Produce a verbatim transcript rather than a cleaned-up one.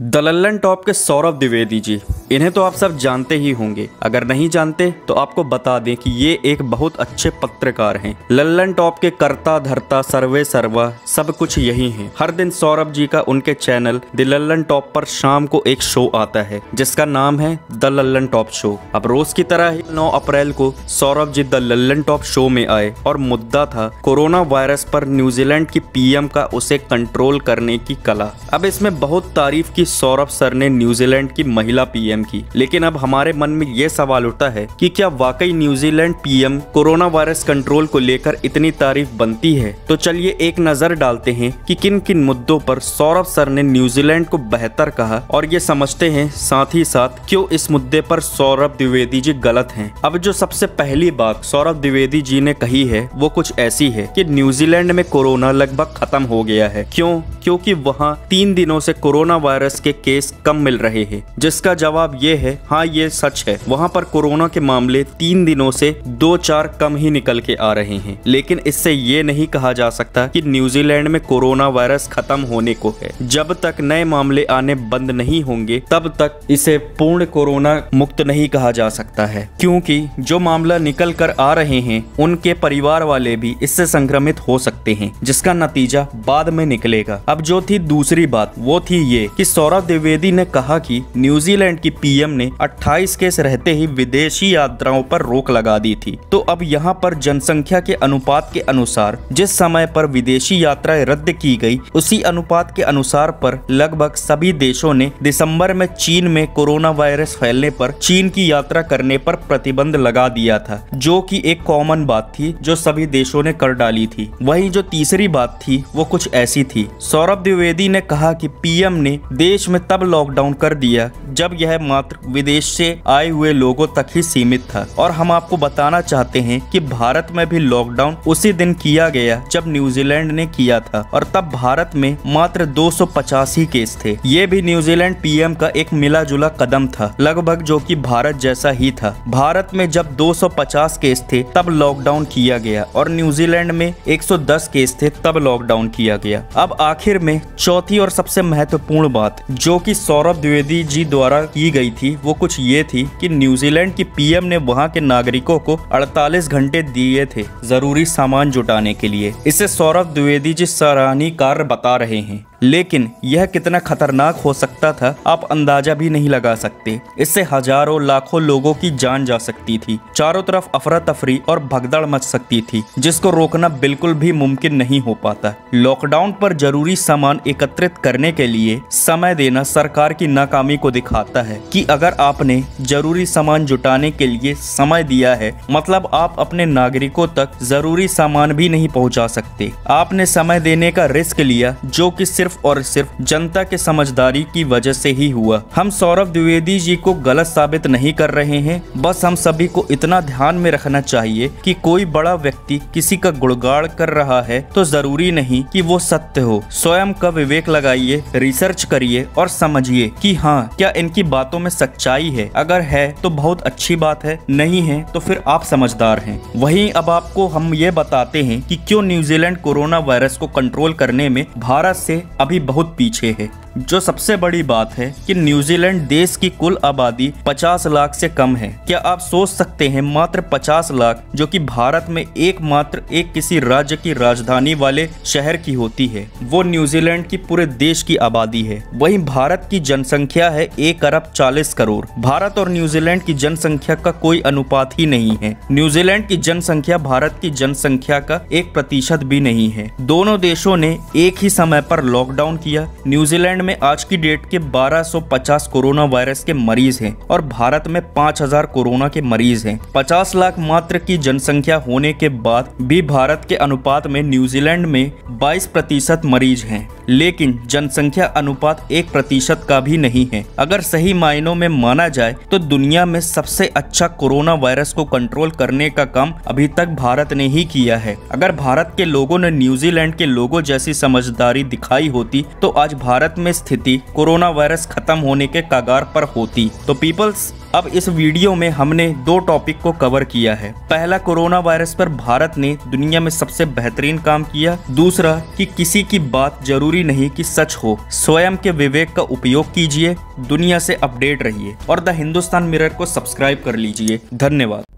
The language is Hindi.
द लल्लन टॉप के सौरभ द्विवेदी जी, इन्हें तो आप सब जानते ही होंगे। अगर नहीं जानते तो आपको बता दें कि ये एक बहुत अच्छे पत्रकार हैं। लल्लन टॉप के कर्ता धरता सर्वे सर्वा सब कुछ यही हैं। हर दिन सौरभ जी का उनके चैनल द लल्लन टॉप पर शाम को एक शो आता है जिसका नाम है द लल्लन टॉप शो। अब रोज की तरह ही नौ अप्रैल को Saurabh ji the Lallantop show में आए और मुद्दा था कोरोना वायरस पर न्यूजीलैंड की पीएम का उसे कंट्रोल करने की कला। अब इसमें बहुत तारीफ की सौरभ सर ने न्यूजीलैंड की महिला पीएम की, लेकिन अब हमारे मन में ये सवाल उठता है कि क्या वाकई New Zealand PM corona virus control को लेकर इतनी तारीफ बनती है। तो चलिए एक नजर डालते हैं कि किन किन मुद्दों पर सौरभ सर ने न्यूजीलैंड को बेहतर कहा और ये समझते हैं साथ ही साथ क्यों इस मुद्दे पर सौरभ द्विवेदी जी गलत हैं। अब जो सबसे पहली बात सौरभ द्विवेदी जी ने कही है वो कुछ ऐसी है कि न्यूजीलैंड में कोरोना लगभग खत्म हो गया है। क्यों? क्योंकि वहाँ तीन दिनों से कोरोना वायरस के केस कम मिल रहे हैं, जिसका जवाब ये है हाँ ये सच है। वहाँ पर कोरोना के मामले तीन दिनों से दो चार कम ही निकल के आ रहे हैं, लेकिन इससे ये नहीं कहा जा सकता कि न्यूजीलैंड में कोरोना वायरस खत्म होने को है। जब तक नए मामले आने बंद नहीं होंगे तब तक इसे पूर्ण कोरोना मुक्त नहीं कहा जा सकता है, क्योंकि जो मामला निकल कर आ रहे हैं उनके परिवार वाले भी इससे संक्रमित हो सकते हैं, जिसका नतीजा बाद में निकलेगा। अब जो थी दूसरी बात वो थी ये कि सौरभ द्विवेदी ने कहा कि न्यूजीलैंड की पीएम ने अट्ठाईस केस रहते ही विदेशी यात्राओं पर रोक लगा दी थी। तो अब यहाँ पर जनसंख्या के अनुपात के अनुसार जिस समय पर विदेशी यात्राएं रद्द की गई उसी अनुपात के अनुसार पर लगभग सभी देशों ने दिसंबर में चीन में कोरोना वायरस फैलने पर चीन की यात्रा करने पर प्रतिबंध लगा दिया था, जो कि एक कॉमन बात थी जो सभी देशों ने कर डाली थी। वही जो तीसरी बात थी वो कुछ ऐसी थी। सौरभ द्विवेदी ने कहा कि पीएम ने देश में तब लॉकडाउन कर दिया जब यह मात्र विदेश से आए हुए लोगों तक ही सीमित था, और हम आपको बताना चाहते हैं कि भारत में भी लॉकडाउन उसी दिन किया गया जब न्यूजीलैंड ने किया था, और तब भारत में मात्र दो सौ पचास ही केस थे। ये भी न्यूजीलैंड पीएम का एक मिला जुला कदम था लगभग, जो कि भारत जैसा ही था। भारत में जब दो सौ पचास केस थे तब लॉकडाउन किया गया और न्यूजीलैंड में एक सौ दस केस थे तब लॉकडाउन किया गया। अब आखिर में चौथी और सबसे महत्वपूर्ण बात जो कि सौरभ द्विवेदी जी द्वारा की गई थी वो कुछ ये थी कि न्यूजीलैंड की पीएम ने वहां के नागरिकों को अड़तालीस घंटे दिए थे जरूरी सामान जुटाने के लिए। इसे सौरभ द्विवेदी जी सराहनीय कार्य बता रहे हैं, लेकिन यह कितना खतरनाक हो सकता था आप अंदाजा भी नहीं लगा सकते। इससे हजारों लाखों लोगों की जान जा सकती थी, चारों तरफ अफरा तफरी और भगदड़ मच सकती थी, जिसको रोकना बिल्कुल भी मुमकिन नहीं हो पाता। लॉकडाउन पर जरूरी सामान एकत्रित करने के लिए समय देना सरकार की नाकामी को दिखाता है कि अगर आपने जरूरी सामान जुटाने के लिए समय दिया है मतलब आप अपने नागरिकों तक जरूरी सामान भी नहीं पहुँचा सकते। आपने समय देने का रिस्क लिया जो कि सिर्फ और सिर्फ जनता के समझदारी की वजह से ही हुआ। हम सौरभ द्विवेदी जी को गलत साबित नहीं कर रहे हैं, बस हम सभी को इतना ध्यान में रखना चाहिए कि कोई बड़ा व्यक्ति किसी का गुणगान कर रहा है तो जरूरी नहीं कि वो सत्य हो। स्वयं का विवेक लगाइए, रिसर्च करिए और समझिए कि हाँ क्या इनकी बातों में सच्चाई है। अगर है तो बहुत अच्छी बात है, नहीं है तो फिर आप समझदार हैं। वहीं अब आपको हम ये बताते हैं कि क्यों न्यूजीलैंड कोरोना वायरस को कंट्रोल करने में भारत से अभी बहुत पीछे है। जो सबसे बड़ी बात है कि न्यूजीलैंड देश की कुल आबादी पचास लाख से कम है। क्या आप सोच सकते हैं मात्र पचास लाख, जो कि भारत में एकमात्र एक किसी राज्य की राजधानी वाले शहर की होती है, वो न्यूजीलैंड की पूरे देश की आबादी है। वहीं भारत की जनसंख्या है एक अरब चालीस करोड़। भारत और न्यूजीलैंड की जनसंख्या का कोई अनुपात ही नहीं है। न्यूजीलैंड की जनसंख्या भारत की जनसंख्या का एक प्रतिशत भी नहीं है। दोनों देशों ने एक ही समय पर लॉकडाउन किया। न्यूजीलैंड में आज की डेट के बारह सौ पचास कोरोना वायरस के मरीज हैं और भारत में पाँच हज़ार कोरोना के मरीज हैं। पचास लाख मात्र की जनसंख्या होने के बाद भी भारत के अनुपात में न्यूजीलैंड में बाईस प्रतिशत मरीज हैं, लेकिन जनसंख्या अनुपात एक प्रतिशत का भी नहीं है। अगर सही मायनों में माना जाए तो दुनिया में सबसे अच्छा कोरोना वायरस को कंट्रोल करने का काम अभी तक भारत ने ही किया है। अगर भारत के लोगों ने न्यूजीलैंड के लोगों जैसी समझदारी दिखाई होती तो आज भारत में स्थिति कोरोना वायरस खत्म होने के कगार पर होती। तो पीपल्स, अब इस वीडियो में हमने दो टॉपिक को कवर किया है। पहला, कोरोना वायरस पर भारत ने दुनिया में सबसे बेहतरीन काम किया। दूसरा, कि किसी की बात जरूरी नहीं कि सच हो, स्वयं के विवेक का उपयोग कीजिए, दुनिया से अपडेट रहिए और द हिंदुस्तान मिरर को सब्सक्राइब कर लीजिए। धन्यवाद।